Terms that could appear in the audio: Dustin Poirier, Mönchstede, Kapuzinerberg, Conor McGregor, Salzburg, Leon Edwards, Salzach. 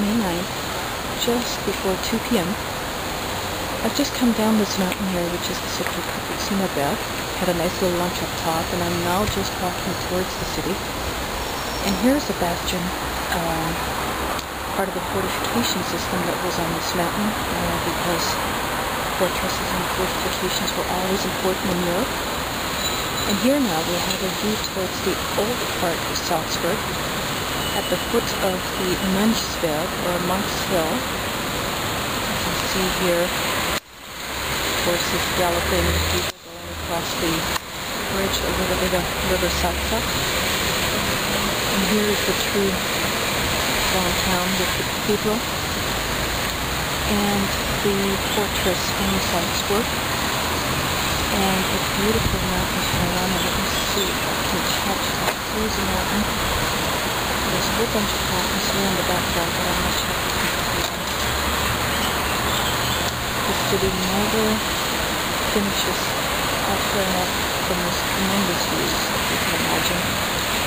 May 9th, just before 2 p.m. I've just come down this mountain here, which is the city of Kapuzinerberg. Had a nice little lunch up top, and I'm now just walking towards the city. And here's the bastion, part of the fortification system that was on this mountain, because fortresses and fortifications were always important in Europe. And here now we have a view towards the old part of Salzburg, at the foot of the Mönchstede, or Monk's Hill. You can see here horses galloping, people going across the bridge over the river Salzach. And here is the true downtown with the cathedral and the fortress in Salzburg, and a beautiful mountain panorama. Let me see if I can catch that crazy mountain. There's a whole bunch of mountains here in the background, but I'm not sure if I can see them. The city never finishes offering up from this tremendous views, as you can imagine.